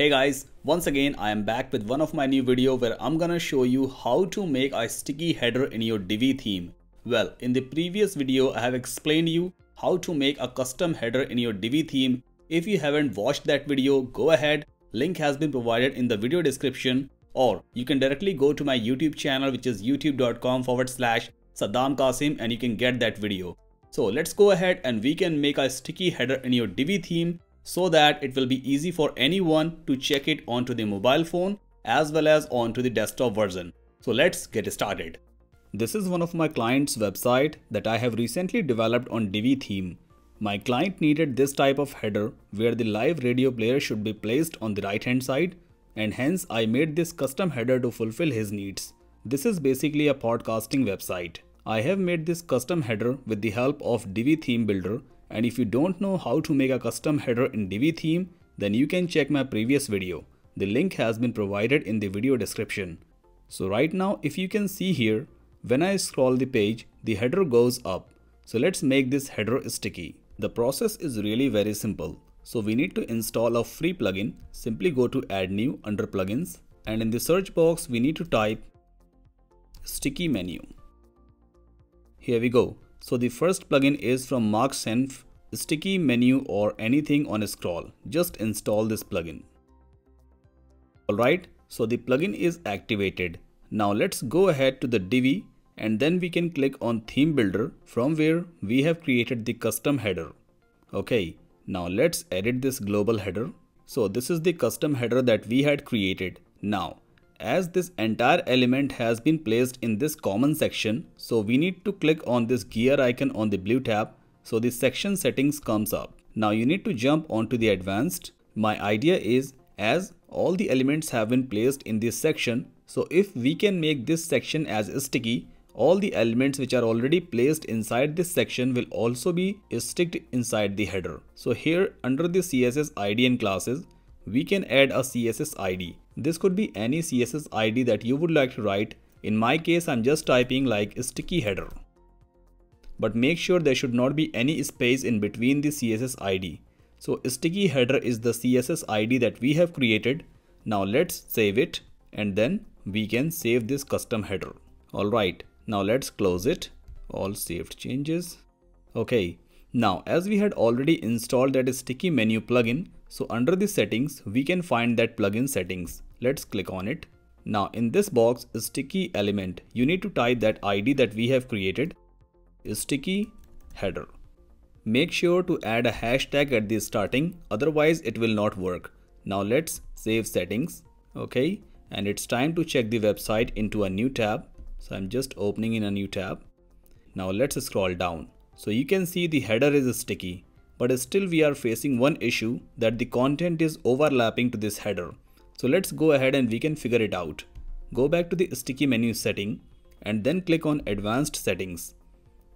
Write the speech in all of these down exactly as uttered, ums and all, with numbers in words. Hey guys, once again I am back with one of my new video where I'm gonna show you how to make a sticky header in your Divi theme. Well, in the previous video I have explained you how to make a custom header in your Divi theme. If you haven't watched that video, go ahead, link has been provided in the video description, or you can directly go to my YouTube channel, which is youtube.com forward slash Saddam Kassim, and you can get that video. So let's go ahead and we can make a sticky header in your Divi theme, so that it will be easy for anyone to check it onto the mobile phone as well as onto the desktop version. So let's get started. This is one of my client's website that I have recently developed on Divi theme. My client needed this type of header where the live radio player should be placed on the right hand side, and hence I made this custom header to fulfill his needs. This is basically a podcasting website. I have made this custom header with the help of Divi theme builder. And if you don't know how to make a custom header in Divi theme, then you can check my previous video. The link has been provided in the video description. So right now, if you can see here, when I scroll the page, the header goes up. So let's make this header sticky. The process is really very simple. So we need to install a free plugin. Simply go to add new under plugins, and in the search box, we need to type Sticky Menu. Here we go. So the first plugin is from Mark Senf, Sticky Menu or anything on a scroll. Just install this plugin. Alright, so the plugin is activated. Now let's go ahead to the Divi, and then we can click on Theme Builder from where we have created the custom header. Okay, now let's edit this global header. So this is the custom header that we had created. Now, as this entire element has been placed in this common section, so we need to click on this gear icon on the blue tab, so the section settings comes up. Now you need to jump onto the advanced. My idea is, as all the elements have been placed in this section, so if we can make this section as sticky, all the elements which are already placed inside this section will also be sticked inside the header. So here under the C S S I D and classes, we can add a C S S I D. This could be any C S S I D that you would like to write. In my case, I'm just typing like sticky header. But make sure there should not be any space in between the C S S I D. So sticky header is the C S S I D that we have created. Now let's save it, and then we can save this custom header. Alright, now let's close it. All saved changes. Okay, now as we had already installed that sticky menu plugin, so under the settings, we can find that plugin settings. Let's click on it. Now in this box, sticky element, you need to type that I D that we have created, sticky header. Make sure to add a hashtag at the starting, otherwise it will not work. Now let's save settings. Okay, and it's time to check the website into a new tab. So I'm just opening in a new tab. Now let's scroll down. So you can see the header is sticky. But still we are facing one issue, that the content is overlapping to this header. So let's go ahead and we can figure it out. Go back to the sticky menu setting and then click on advanced settings.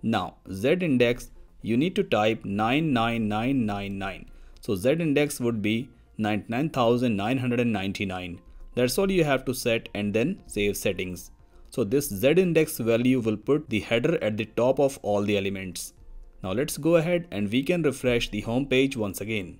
Now Z index, you need to type nine nine nine nine nine. So Z index would be ninety-nine thousand nine hundred ninety-nine. That's all you have to set, and then save settings. So this Z index value will put the header at the top of all the elements. Now let's go ahead and we can refresh the home page once again.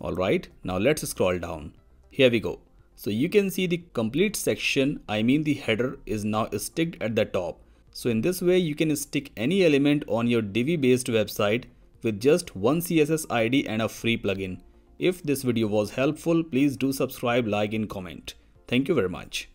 Alright, now let's scroll down. Here we go. So you can see the complete section, I mean the header, is now sticked at the top. So in this way you can stick any element on your Divi based website with just one C S S I D and a free plugin. If this video was helpful, please do subscribe, like and comment. Thank you very much.